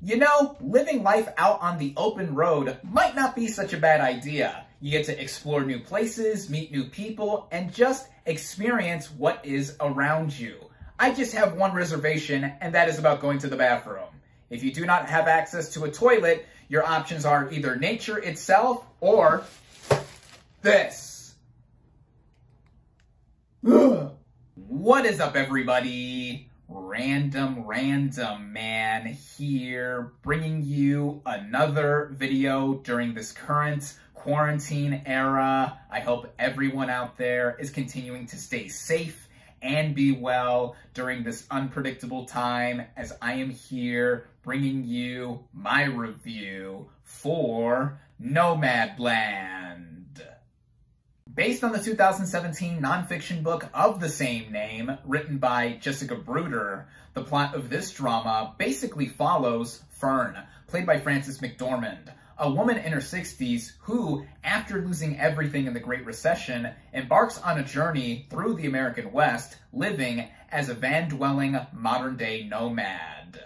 You know, living life out on the open road might not be such a bad idea. You get to explore new places, meet new people, and just experience what is around you. I just have one reservation, and that is about going to the bathroom. If you do not have access to a toilet, your options are either nature itself or this. Ugh. What is up, everybody? Random man here, bringing you another video during this current quarantine era. I hope everyone out there is continuing to stay safe and be well during this unpredictable time, as I am here bringing you my review for Nomadland. Based on the 2017 nonfiction book of the same name, written by Jessica Bruder, the plot of this drama basically follows Fern, played by Frances McDormand, a woman in her 60s who, after losing everything in the Great Recession, embarks on a journey through the American West, living as a van-dwelling, modern-day nomad.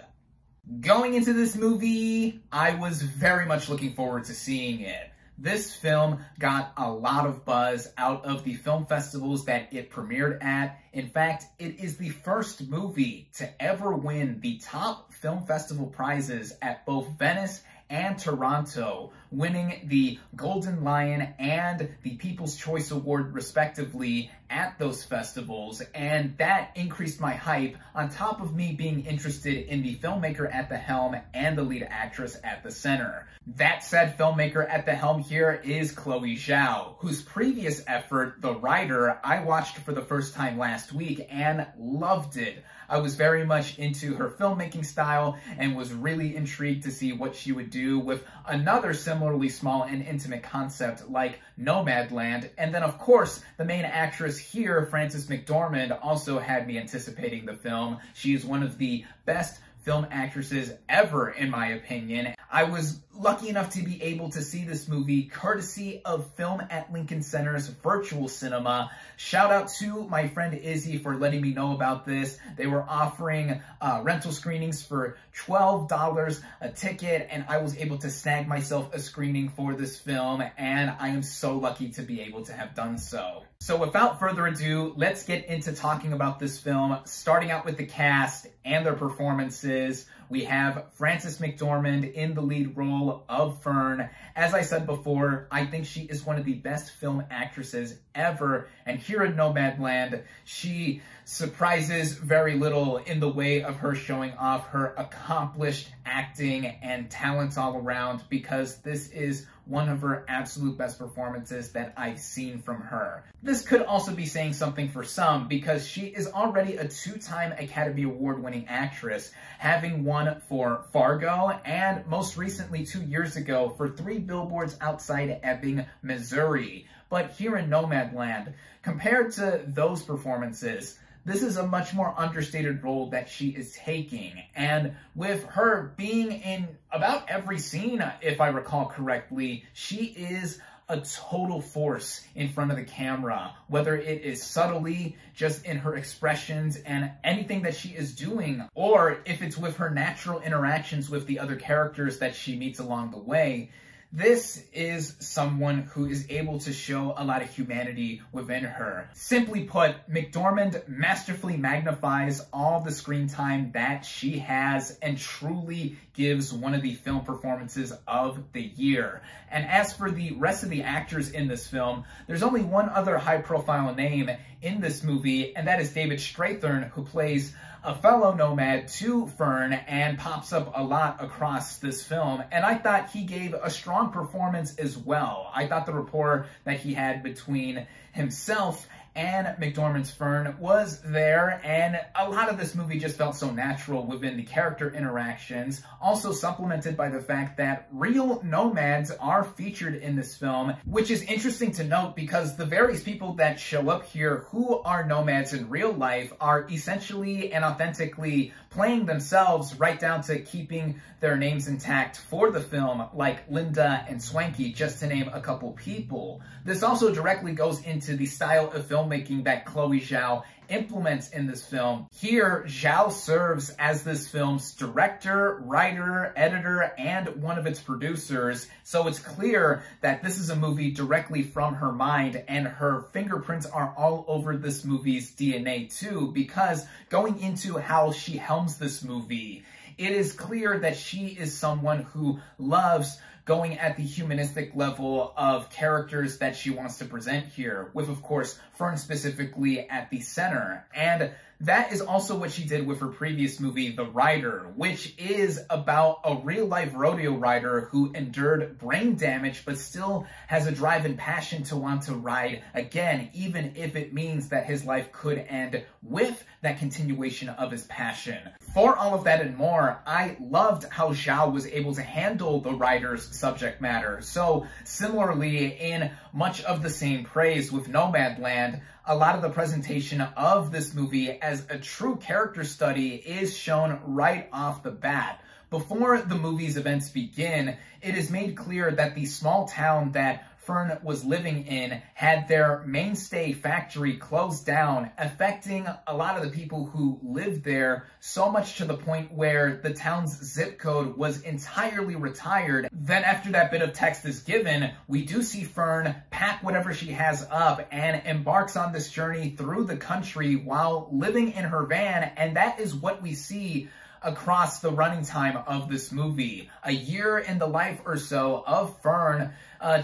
Going into this movie, I was very much looking forward to seeing it. This film got a lot of buzz out of the film festivals that it premiered at. In fact, it is the first movie to ever win the top film festival prizes at both Venice and Toronto, winning the Golden Lion and the People's Choice Award respectively at those festivals, and that increased my hype on top of me being interested in the filmmaker at the helm and the lead actress at the center. That said, filmmaker at the helm here is Chloé Zhao, whose previous effort, The Rider, I watched for the first time last week and loved it. I was very much into her filmmaking style and was really intrigued to see what she would do with another similarly small and intimate concept like Nomadland. And then, of course, the main actress here, Frances McDormand, also had me anticipating the film. She is one of the best film actresses ever, in my opinion. I was lucky enough to be able to see this movie courtesy of Film at Lincoln Center's virtual cinema. Shout out to my friend Izzy for letting me know about this. They were offering rental screenings for $12 a ticket, and I was able to snag myself a screening for this film, and I am so lucky to be able to have done so. So without further ado, let's get into talking about this film, starting out with the cast and their performances. We have Frances McDormand in the lead role of Fern. As I said before, I think she is one of the best film actresses ever, and here in Nomadland, she surprises very little in the way of her showing off her accomplished acting and talents all around, because this is one of her absolute best performances that I've seen from her. This could also be saying something for some, because she is already a two-time Academy Award-winning actress, having won for Fargo and most recently 2 years ago for 3 Billboards Outside Ebbing, Missouri. But here in Nomadland, compared to those performances, this is a much more understated role that she is taking. And with her being in about every scene, if I recall correctly, she is a total force in front of the camera, whether it is subtly, just in her expressions and anything that she is doing, or if it's with her natural interactions with the other characters that she meets along the way. This is someone who is able to show a lot of humanity within her. Simply put, McDormand masterfully magnifies all the screen time that she has and truly gives one of the film performances of the year. And as for the rest of the actors in this film, there's only one other high-profile name in this movie, and that is David Strathairn, who plays a fellow nomad to Fern and pops up a lot across this film. And I thought he gave a strong performance as well. I thought the rapport that he had between himself and McDormand's Fern was there, and a lot of this movie just felt so natural within the character interactions, also supplemented by the fact that real nomads are featured in this film, which is interesting to note because the various people that show up here who are nomads in real life are essentially and authentically playing themselves, right down to keeping their names intact for the film, like Linda and Swanky, just to name a couple people. This also directly goes into the style of filmmaking that Chloé Zhao implements in this film. Here, Zhao serves as this film's director, writer, editor, and one of its producers, so it's clear that this is a movie directly from her mind, and her fingerprints are all over this movie's DNA too, because going into how she helms this movie, it is clear that she is someone who loves going at the humanistic level of characters that she wants to present here, with, of course, Fern specifically at the center. And that is also what she did with her previous movie, The Rider, which is about a real-life rodeo rider who endured brain damage but still has a drive and passion to want to ride again, even if it means that his life could end with that continuation of his passion. For all of that and more, I loved how Zhao was able to handle the rider's subject matter. So similarly, in much of the same praise with Nomadland, a lot of the presentation of this movie as a true character study is shown right off the bat. Before the movie's events begin, it is made clear that the small town that Fern was living in had their mainstay factory closed down, affecting a lot of the people who lived there, so much to the point where the town's zip code was entirely retired. Then after that bit of text is given, we do see Fern pack whatever she has up and embarks on this journey through the country while living in her van, and that is what we see across the running time of this movie. A year in the life or so of Fern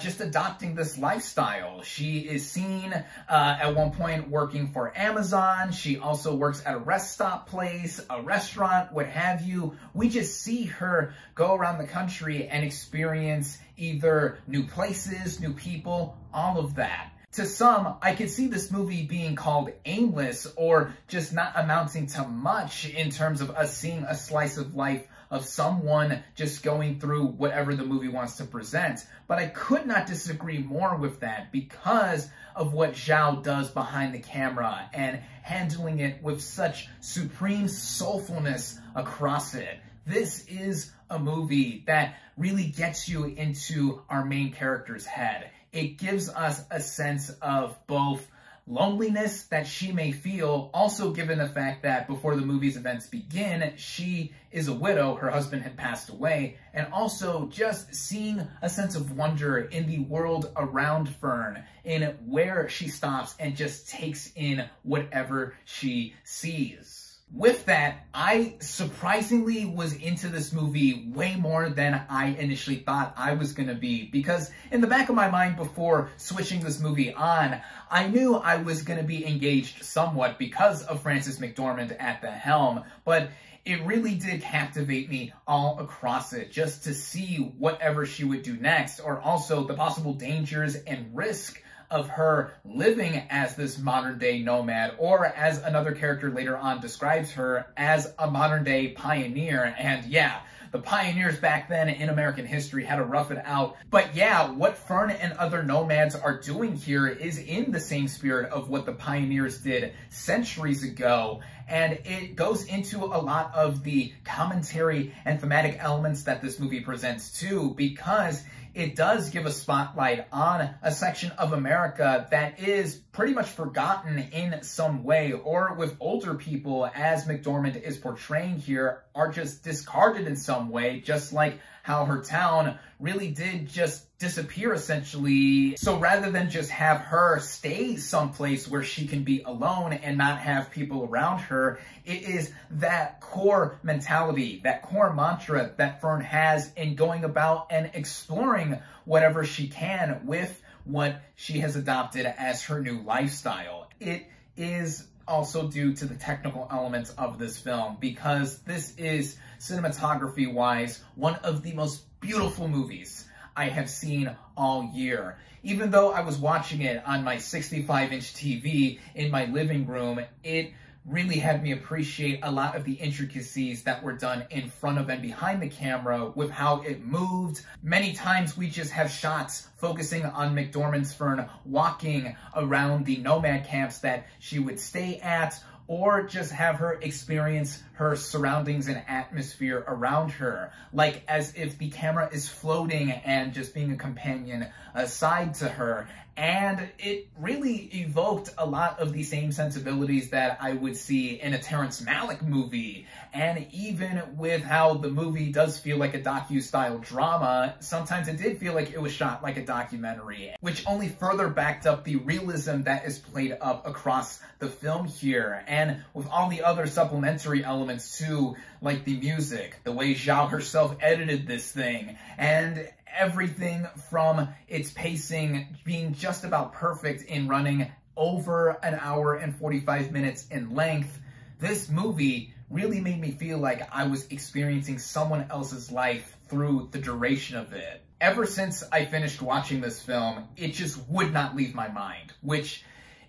just adopting this lifestyle. She is seen at one point working for Amazon. She also works at a rest stop place, a restaurant, what have you. We just see her go around the country and experience either new places, new people, all of that. To some, I could see this movie being called aimless or just not amounting to much in terms of us seeing a slice of life of someone just going through whatever the movie wants to present. But I could not disagree more with that because of what Zhao does behind the camera and handling it with such supreme soulfulness across it. This is a movie that really gets you into our main character's head. It gives us a sense of both loneliness that she may feel, also given the fact that before the movie's events begin, she is a widow, her husband had passed away, and also just seeing a sense of wonder in the world around Fern, in where she stops and just takes in whatever she sees. With that, I surprisingly was into this movie way more than I initially thought I was gonna be, because in the back of my mind before switching this movie on, I knew I was gonna be engaged somewhat because of Frances McDormand at the helm, but it really did captivate me all across it, just to see whatever she would do next, or also the possible dangers and risk of her living as this modern-day nomad, or as another character later on describes her, as a modern-day pioneer. And yeah, the pioneers back then in American history had to rough it out. But yeah, what Fern and other nomads are doing here is in the same spirit of what the pioneers did centuries ago. And it goes into a lot of the commentary and thematic elements that this movie presents too, because it does give a spotlight on a section of America that is pretty much forgotten in some way, or with older people, as McDormand is portraying here, are just discarded in some way, just like how her town really did just disappear essentially. So rather than just have her stay someplace where she can be alone and not have people around her, it is that core mentality, that core mantra that Fern has in going about and exploring whatever she can with what she has adopted as her new lifestyle. It is also due to the technical elements of this film, because this is, cinematography-wise, one of the most beautiful movies I have seen all year. Even though I was watching it on my 65-inch TV in my living room, it really had me appreciate a lot of the intricacies that were done in front of and behind the camera with how it moved. Many times we just have shots focusing on McDormand's Fern walking around the nomad camps that she would stay at, or just have her experience her surroundings and atmosphere around her, like as if the camera is floating and just being a companion aside to her. And it really evoked a lot of the same sensibilities that I would see in a Terrence Malick movie. And even with how the movie does feel like a docu-style drama, sometimes it did feel like it was shot like a documentary, which only further backed up the realism that is played up across the film here. And with all the other supplementary elements too, like the music, the way Zhao herself edited this thing, and everything from its pacing being just about perfect in running over an hour and 45 minutes in length, this movie really made me feel like I was experiencing someone else's life through the duration of it. Ever since I finished watching this film, it just would not leave my mind, which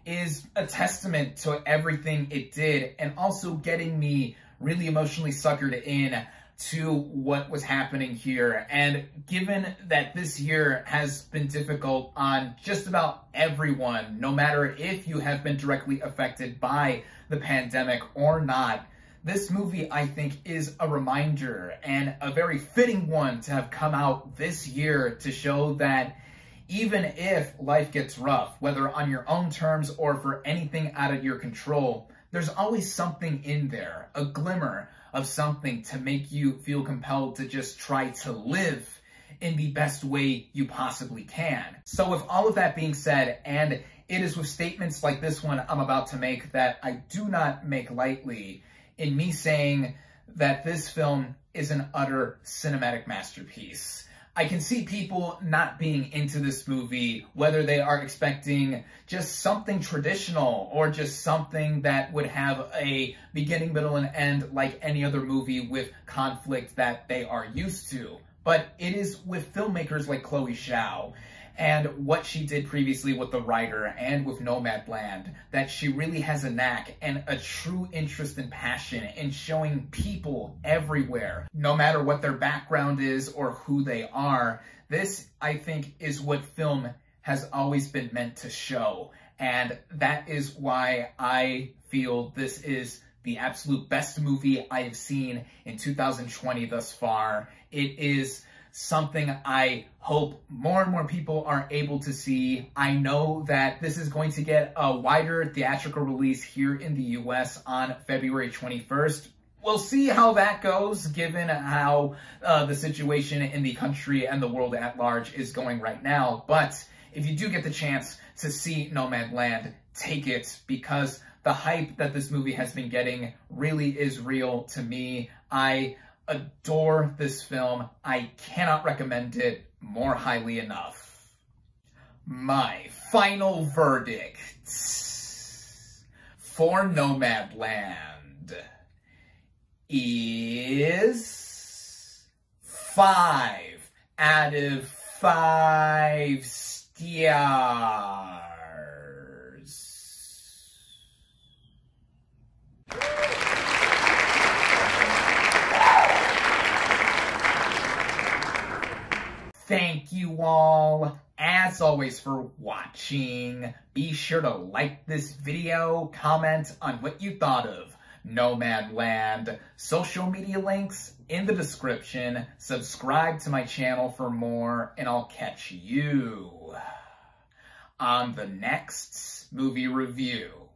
is a testament to everything it did and also getting me really emotionally suckered in to what was happening here. And given that this year has been difficult on just about everyone, no matter if you have been directly affected by the pandemic or not, this movie, I think, is a reminder and a very fitting one to have come out this year to show that even if life gets rough, whether on your own terms or for anything out of your control, there's always something in there, a glimmer of something to make you feel compelled to just try to live in the best way you possibly can. So with all of that being said, and it is with statements like this one I'm about to make that I do not make lightly in me saying that this film is an utter cinematic masterpiece. I can see people not being into this movie, whether they are expecting just something traditional or just something that would have a beginning, middle, and end like any other movie with conflict that they are used to. But it is with filmmakers like Chloé Zhao and what she did previously with The Rider and with Nomadland that she really has a knack and a true interest and passion in showing people everywhere, no matter what their background is or who they are. This, I think, is what film has always been meant to show. And that is why I feel this is the absolute best movie I have seen in 2020 thus far. It is something I hope more and more people are able to see. I know that this is going to get a wider theatrical release here in the US on February 21st. We'll see how that goes, given how the situation in the country and the world at large is going right now. But if you do get the chance to see Nomadland, take it, because the hype that this movie has been getting really is real to me. I adore this film. I cannot recommend it more highly enough. My final verdict for Nomadland is 5 out of 5 stars. Thank you all, as always, for watching. Be sure to like this video, comment on what you thought of Nomadland, social media links in the description, subscribe to my channel for more, and I'll catch you on the next movie review.